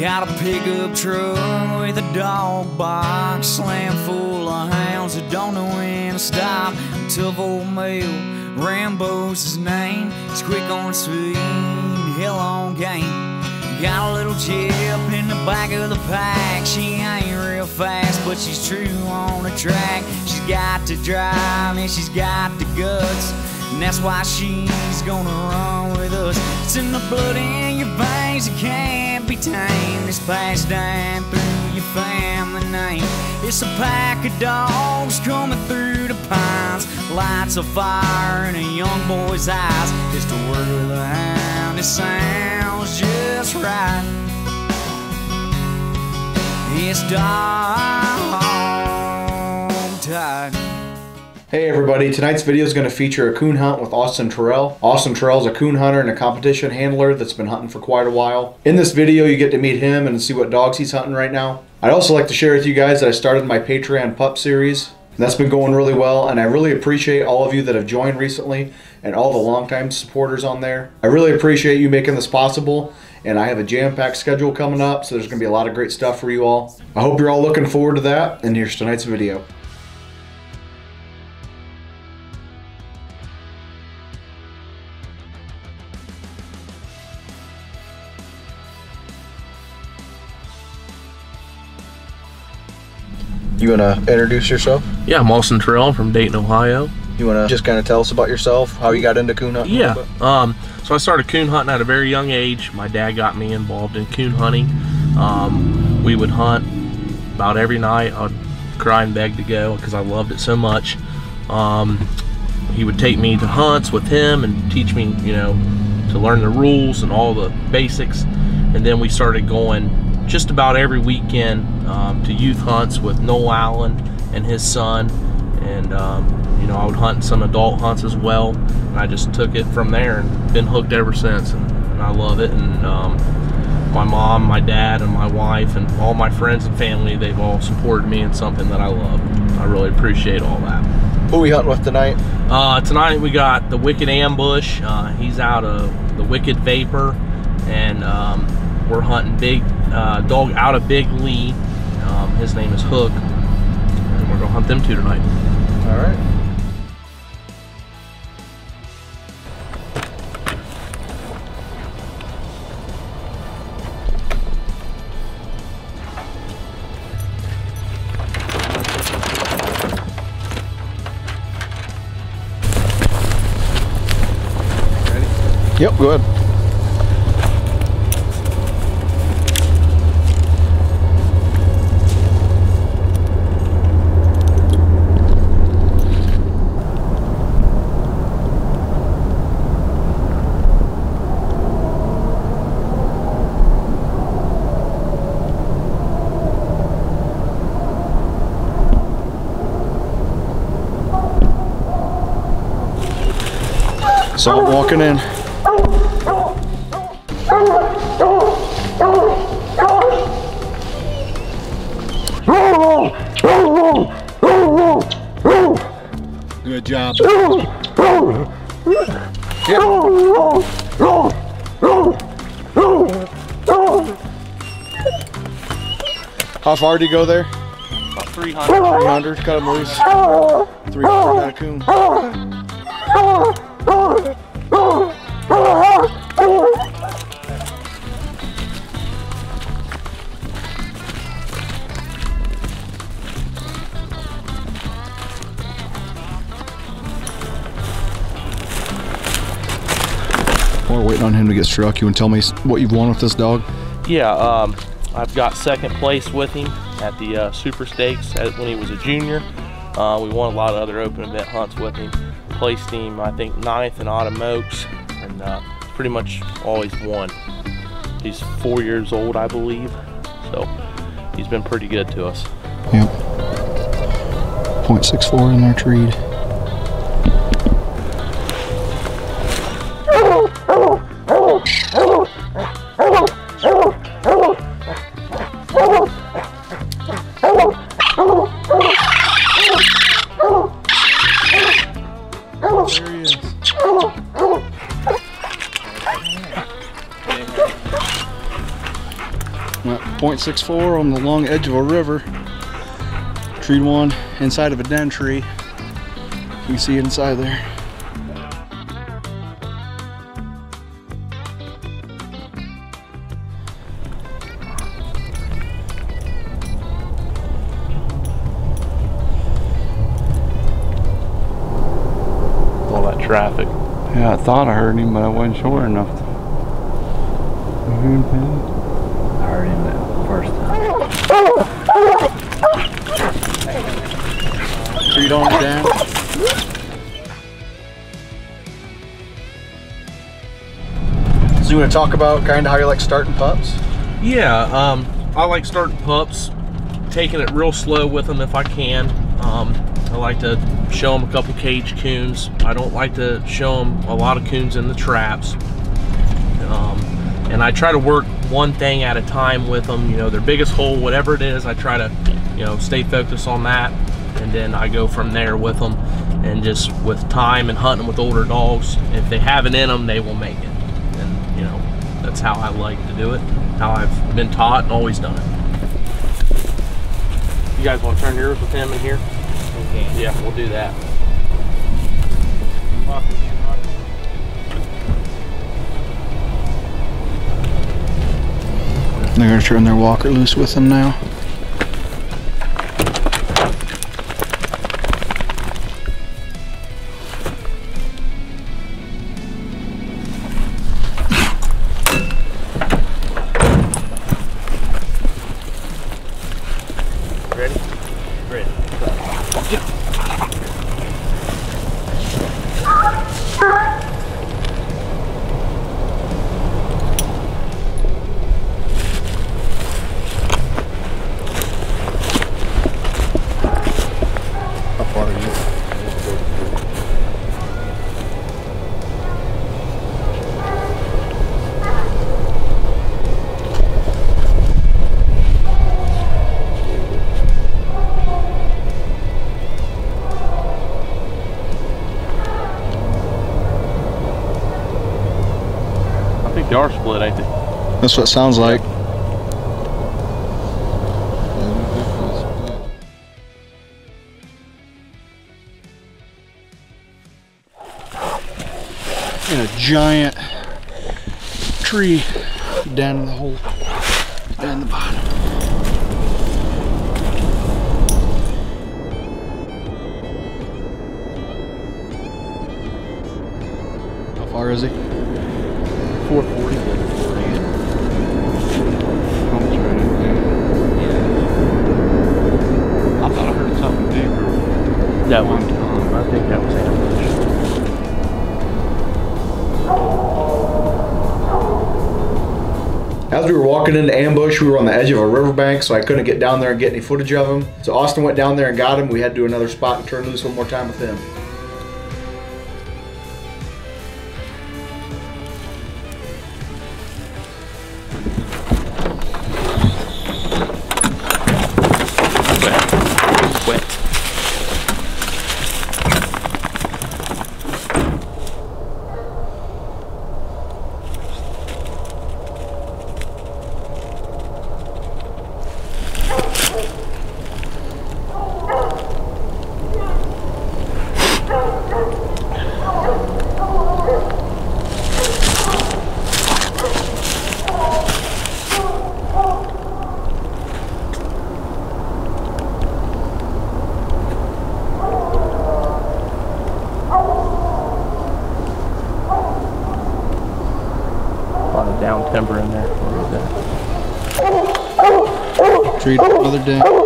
Got a pickup truck with a dog box, slam full of hounds that don't know when to stop. Tough old male, Rambo's his name. He's quick on speed, hell on game. Got a little chip in the back of the pack. She ain't real fast, but she's true on the track. She's got the drive and she's got the guts, and that's why she's gonna run with us. It's in the blood in your veins, it can't be tamed. It's passed down through your family name. It's a pack of dogs coming through the pines. Lights of fire in a young boy's eyes. It's the word of the hound, it sounds just right. It's dog tied. Hey everybody, tonight's video is going to feature a coon hunt with Austin Terrell. Austin Terrell is a coon hunter and a competition handler that's been hunting for quite a while. In this video you get to meet him and see what dogs he's hunting right now. I'd also like to share with you guys that I started my Patreon pup series. That's been going really well, and I really appreciate all of you that have joined recently and all the longtime supporters on there. I really appreciate you making this possible, and I have a jam-packed schedule coming up, so there's going to be a lot of great stuff for you all. I hope you're all looking forward to that, and here's tonight's video. You want to introduce yourself? Yeah, I'm Austin Terrell from Dayton, Ohio. You want to just kind of tell us about yourself, how you got into coon hunting? Yeah, so I started coon hunting at a very young age. My dad got me involved in coon hunting. We would hunt about every night. I'd cry and beg to go because I loved it so much. He would take me to hunts with him and teach me, you know, to learn the rules and all the basics. And then we started going just about every weekend to youth hunts with Noel Allen and his son, and you know, I would hunt some adult hunts as well, and I just took it from there and been hooked ever since, and I love it. And my mom, my dad, and my wife, and all my friends and family, they've all supported me in something that I love. I really appreciate all that. Who we hunting with tonight? Tonight we got the Wicked Ambush. He's out of the Wicked Vapor, and we're hunting big dog out of Big Lee. His name is Hook, and we're gonna hunt them two tonight. All right. Ready? Yep. Go ahead. So I'm walking in. Good job. How far do you go there? About 300. 300, cut him loose. 300 got a coon. We're waiting on him to get struck. You want to tell me what you've won with this dog? Yeah, I've got second place with him at the Super Stakes when he was a junior. We won a lot of other open event hunts with him. Placed him, I think, 9th in Autumn Oaks, and pretty much always won. He's 4 years old, I believe, so he's been pretty good to us. Yep. 0.64 in their treed. 0.64 on the long edge of a river. Treed one inside of a den tree. You can see it inside there. Traffic. Yeah, I thought I heard him, but I wasn't sure enough. You hear him, Penny? I heard him that first time. Treat on down. So you want to talk about kind of how you like starting pups? Yeah, I like starting pups, taking it real slow with them if I can. I like to show them a couple cage coons. I don't like to show them a lot of coons in the traps. And I try to work one thing at a time with them, you know, their biggest hole, whatever it is, I try to, you know, stay focused on that. And then I go from there with them, and just with time and hunting with older dogs, if they have it in them, they will make it. And, you know, that's how I like to do it, how I've been taught and always done it. You guys want to turn yours with him in here? Yeah, we'll do that. They're going to turn their walker loose with them now. That's what it sounds like. In a giant tree down in the hole, down the bottom. How far is he? 440. That one. I think that was Ambush. As we were walking into Ambush, we were on the edge of a riverbank, so I couldn't get down there and get any footage of him. So Austin went down there and got him. We had to do another spot and turn loose one more time with him. Another day. Done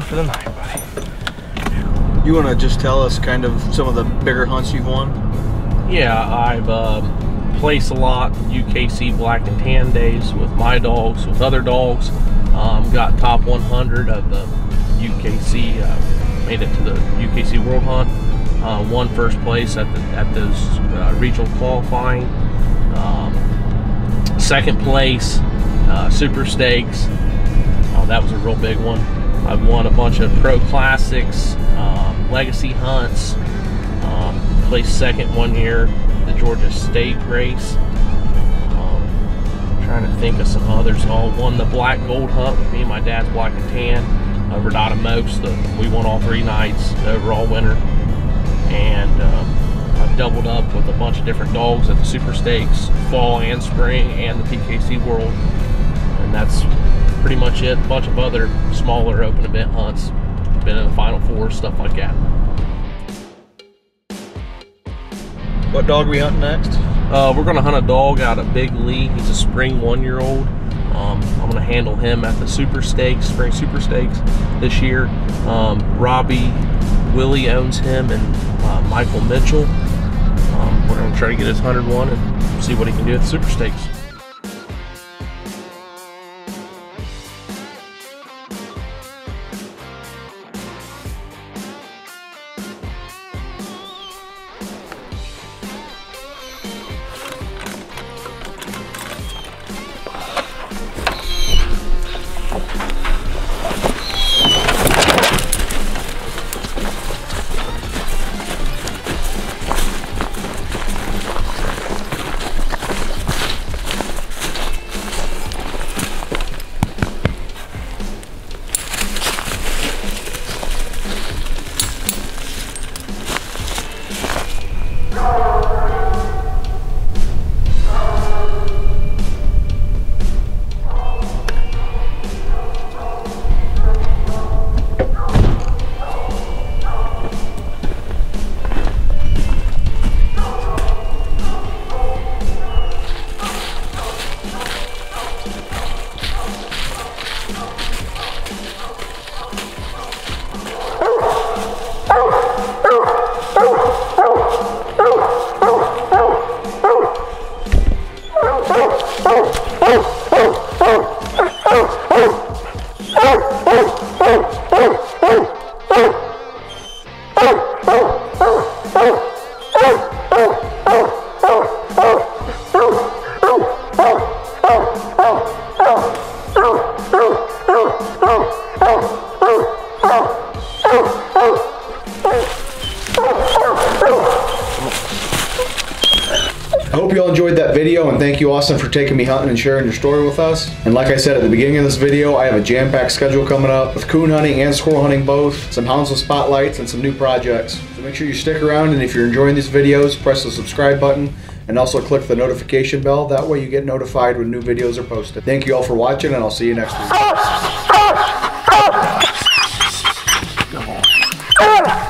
for the night, buddy. You want to just tell us kind of some of the bigger hunts you've won? Yeah, I've placed a lot, UKC Black and Tan days with my dogs, with other dogs. Got top 100 of the UKC, made it to the UKC World Hunt, won first place at those regional qualifying, second place Super Stakes. That was a real big one. I've won a bunch of Pro Classics, Legacy Hunts. Placed second one year, the Georgia State Race. Trying to think of some others. All won the Black Gold Hunt with me and my dad's Black and Tan. Redotta Moats, we won all three nights, the overall winner. And I've doubled up with a bunch of different dogs at the Super Stakes, fall and spring, and the PKC World. And that's pretty much it. A bunch of other smaller open event hunts, been in the Final Four, stuff like that. What dog are we hunting next? We're gonna hunt a dog out of Big Lee. He's a spring 1-year-old. I'm gonna handle him at the Super Stakes, spring Super Stakes this year. Robbie, Willie owns him, and Michael Mitchell. We're gonna try to get his 101 and see what he can do at the Super Stakes. I hope you all enjoyed that video, and thank you, Austin, for taking me hunting and sharing your story with us. And like I said at the beginning of this video, I have a jam-packed schedule coming up with coon hunting and squirrel hunting both, some Houndsville spotlights, and some new projects. So make sure you stick around, and if you're enjoying these videos, press the subscribe button and also click the notification bell. That way you get notified when new videos are posted. Thank you all for watching, and I'll see you next week. Come on.